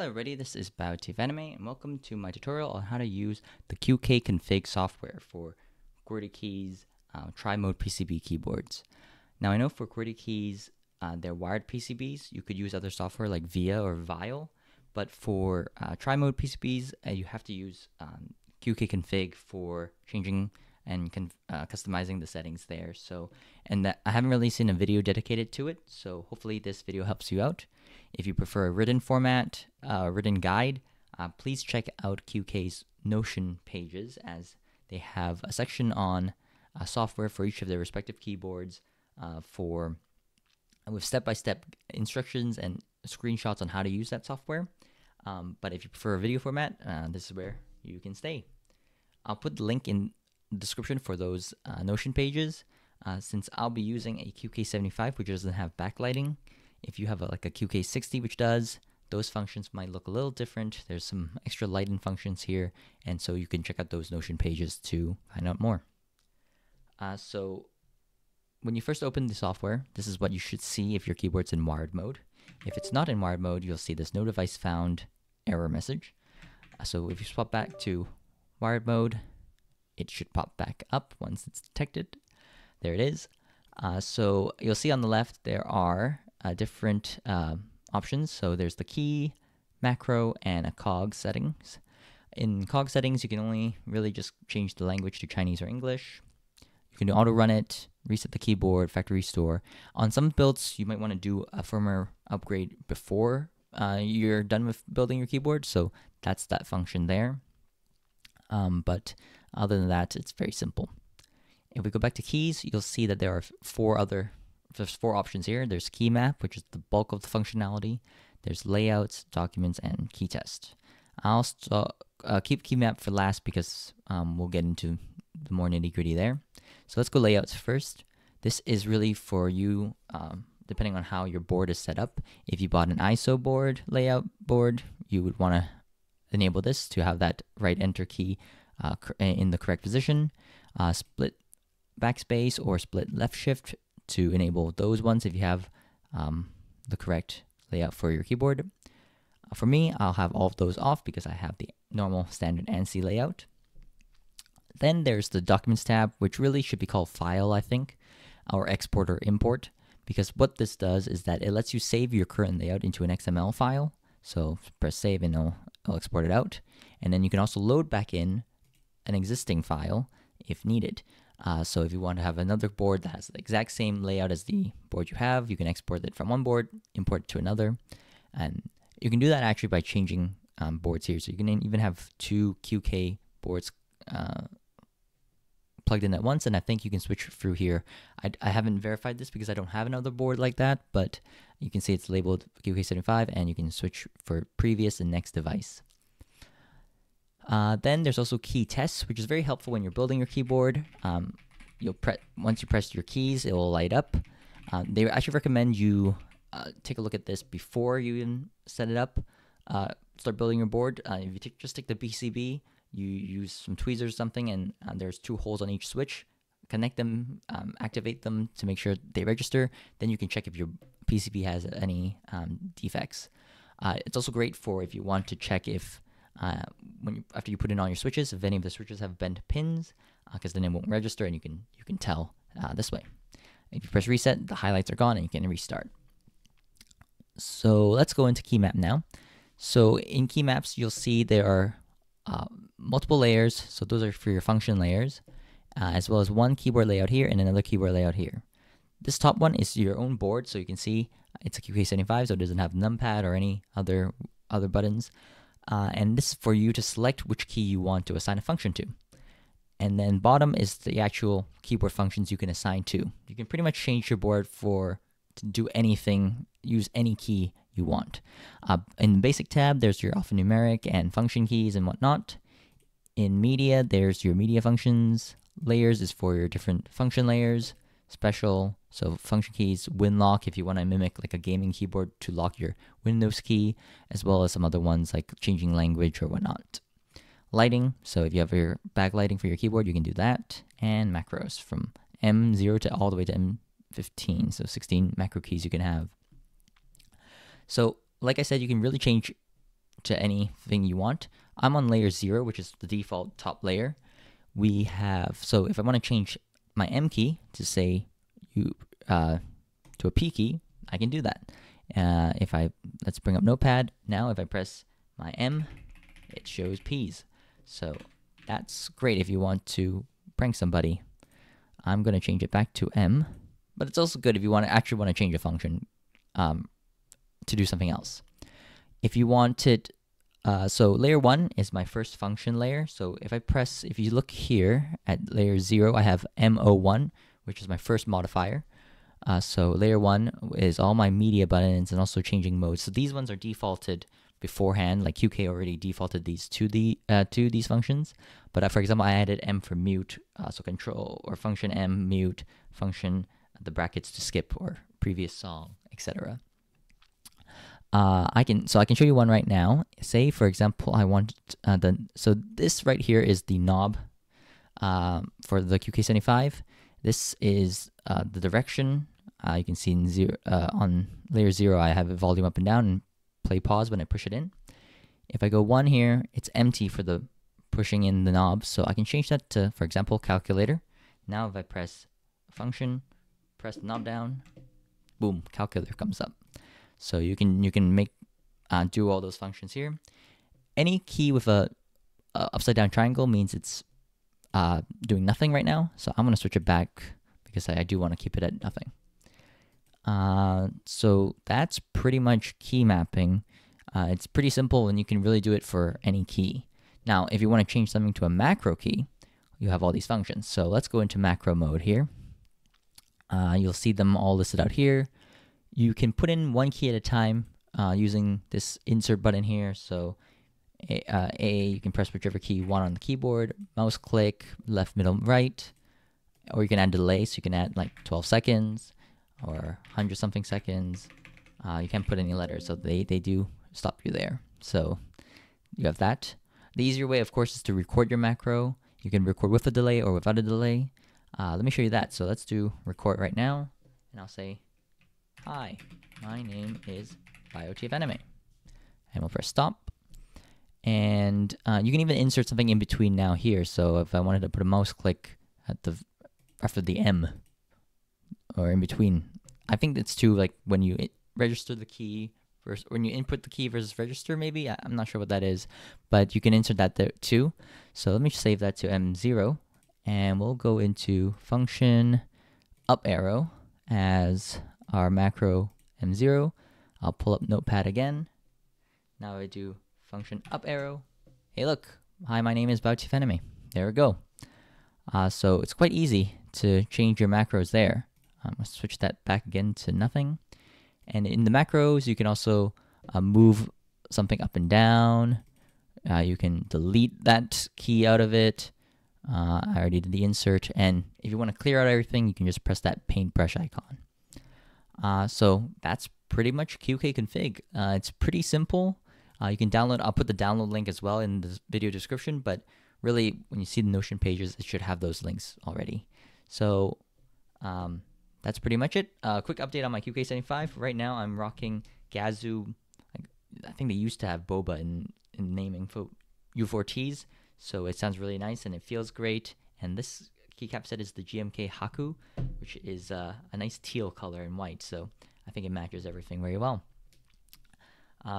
Hello everybody, this is Biotfanime and welcome to my tutorial on how to use the QK config software for QWERTY KEYs tri-mode PCB keyboards. Now I know for QWERTY KEYs, they're wired PCBs. You could use other software like VIA or vial, but for tri-mode PCBs, you have to use QK config for changing and customizing the settings there. So, and that, I haven't really seen a video dedicated to it, so hopefully this video helps you out. If you prefer a written format, written guide, please check out QK's Notion pages, as they have a section on software for each of their respective keyboards with step-by-step instructions and screenshots on how to use that software. But if you prefer a video format, this is where you can stay. I'll put the link in description for those Notion pages. Since I'll be using a QK75, which doesn't have backlighting, if you have like a QK60, which does, those functions might look a little different. There's some extra lighting functions here, and so you can check out those Notion pages to find out more. So when you first open the software, this is what you should see if your keyboard's in wired mode. If it's not in wired mode, you'll see this no device found error message. So if you swap back to wired mode, it should pop back up once it's detected. There it is. So you'll see on the left there are different options. So there's the key, macro, and a cog settings. In cog settings, you can only really just change the language to Chinese or English. You can auto run it, reset the keyboard, factory restore. On some builds, you might want to do a firmware upgrade before you're done with building your keyboard. So that's that function there. But other than that, it's very simple. If we go back to keys, you'll see that there are there's four options here. There's key map, which is the bulk of the functionality. There's layouts, documents, and key test. I'll keep key map for last because we'll get into the more nitty gritty there. So let's go layouts first. This is really for you, depending on how your board is set up. If you bought an ISO board, layout board, you would want to enable this to have that right enter key in the correct position. Split backspace or split left shift to enable those ones if you have the correct layout for your keyboard. For me, I'll have all of those off because I have the normal standard ANSI layout. Then there's the Documents tab, which really should be called File, I think, or Export or Import, because what this does is that it lets you save your current layout into an XML file. So press save and it'll export it out. And then you can also load back in an existing file if needed. So if you want to have another board that has the exact same layout as the board you have, you can export it from one board, import it to another. And you can do that actually by changing boards here. So you can even have two QK boards plugged in at once, and I think you can switch through here. I haven't verified this because I don't have another board like that, but you can see it's labeled QK75 and you can switch for previous and next device. Then there's also key tests, which is very helpful when you're building your keyboard. Once you press your keys, it will light up. They actually recommend you take a look at this before you even set it up, start building your board. If you just take the PCB, you use some tweezers or something, and there's two holes on each switch. Connect them, activate them to make sure they register. Then you can check if your PCB has any defects. It's also great for if you want to check if, after you put in all your switches, if any of the switches have bent pins, because then it won't register, and you can tell this way. If you press reset, the highlights are gone, and you can restart. So let's go into key map now. So in key maps, you'll see there are multiple layers, so those are for your function layers, as well as one keyboard layout here and another keyboard layout here. This top one is your own board, so you can see it's a QK75, so it doesn't have numpad or any other buttons. And this is for you to select which key you want to assign a function to. And then bottom is the actual keyboard functions you can assign to. You can pretty much change your board to do anything, use any key you want. In the basic tab, there's your alphanumeric and function keys and whatnot. In media, there's your media functions. Layers is for your different function layers. Special, so function keys, WinLock if you want to mimic like a gaming keyboard to lock your Windows key, as well as some other ones like changing language or whatnot. Lighting, so if you have your backlighting for your keyboard, you can do that. And macros, from M0 to all the way to M15, so 16 macro keys you can have. So like I said, you can really change to anything you want. I'm on layer 0, which is the default top layer. We have, so if I want to change my M key to say to a P key, I can do that. Let's bring up Notepad. Now if I press my M, it shows P's. So that's great if you want to prank somebody. I'm going to change it back to M, but it's also good if you want to actually change a function to do something else. If you want it, so layer 1 is my first function layer. So if I press, if you look here at layer 0, I have M01, which is my first modifier. So layer 1 is all my media buttons and also changing modes. So these ones are defaulted beforehand, like QK already defaulted these to the these functions. But for example, I added M for mute, so control or function M mute, function the brackets to skip or previous song, etc. So I can show you one right now. Say for example, I want so this right here is the knob for the QK75. This is the direction. You can see in on layer 0, I have it volume up and down and play pause when I push it in. If I go 1 here, it's empty for the pushing in the knob, so I can change that to, for example, calculator. Now if I press function, press the knob down, boom, calculator comes up. So you can make do all those functions here. Any key with a upside down triangle means it's doing nothing right now, so I'm going to switch it back because I do want to keep it at nothing. So that's pretty much key mapping. It's pretty simple and you can really do it for any key. Now, if you want to change something to a macro key, you have all these functions. So let's go into macro mode here. You'll see them all listed out here. You can put in one key at a time using this insert button here. So A, you can press whichever key you want on the keyboard, mouse click, left, middle, right, or you can add delay, so you can add like 12 seconds or 100 something seconds. You can't put any letters, so they do stop you there. So you have that. The easier way, of course, is to record your macro. You can record with a delay or without a delay. Let me show you that. So let's do record right now, and I'll say, hi, my name is Biotfanime, and we'll press stop. And you can even insert something in between now here. So if I wanted to put a mouse click at the after the M or in between, I think it's too like when you register the key versus when you input the key versus register, maybe I'm not sure what that is, but you can insert that there too. So let me save that to M0, and we'll go into function up arrow as our macro M0. I'll pull up Notepad again. Now I do function up arrow. Hey, look, hi, my name is Biotfanime. There we go. So it's quite easy to change your macros there. I'm going to switch that back again to nothing. And in the macros, you can also move something up and down. You can delete that key out of it. I already did the insert. And if you want to clear out everything, you can just press that paintbrush icon. So that's pretty much QK config. It's pretty simple. You can download, I'll put the download link as well in the video description, but really when you see the Notion pages, it should have those links already. So that's pretty much it. Quick update on my QK75. Right now I'm rocking Gazzew. I think they used to have boba in naming for U4Ts, so it sounds really nice and it feels great. And this keycap set is the GMK Haku, which is a nice teal color and white, so I think it matches everything very well.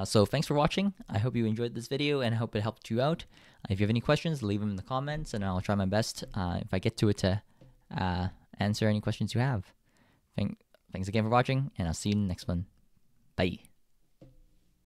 So thanks for watching. I hope you enjoyed this video and I hope it helped you out. If you have any questions, leave them in the comments and I'll try my best if I get to it to answer any questions you have. Thanks again for watching, and I'll see you in the next one. Bye.